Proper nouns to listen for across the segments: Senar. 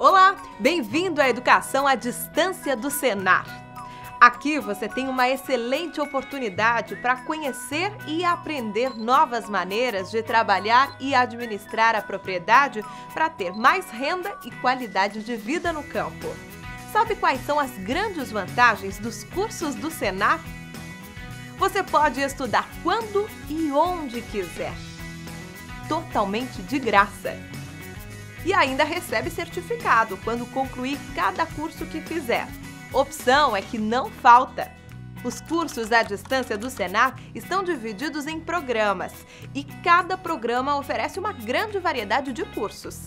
Olá, bem-vindo à Educação à Distância do Senar. Aqui você tem uma excelente oportunidade para conhecer e aprender novas maneiras de trabalhar e administrar a propriedade para ter mais renda e qualidade de vida no campo. Sabe quais são as grandes vantagens dos cursos do Senar? Você pode estudar quando e onde quiser, totalmente de graça. E ainda recebe certificado quando concluir cada curso que fizer. Opção é que não falta. Os cursos à distância do Senar estão divididos em programas e cada programa oferece uma grande variedade de cursos.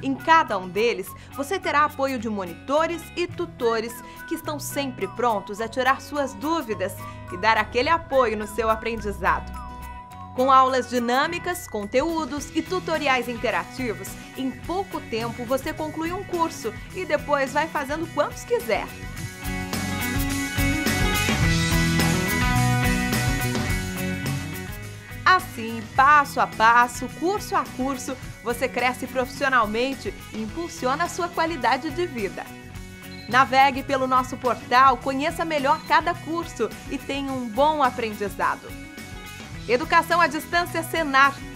Em cada um deles, você terá apoio de monitores e tutores que estão sempre prontos a tirar suas dúvidas e dar aquele apoio no seu aprendizado. Com aulas dinâmicas, conteúdos e tutoriais interativos, em pouco tempo você conclui um curso e depois vai fazendo quantos quiser. Assim, passo a passo, curso a curso, você cresce profissionalmente e impulsiona a sua qualidade de vida. Navegue pelo nosso portal, conheça melhor cada curso e tenha um bom aprendizado. Educação à Distância Senar.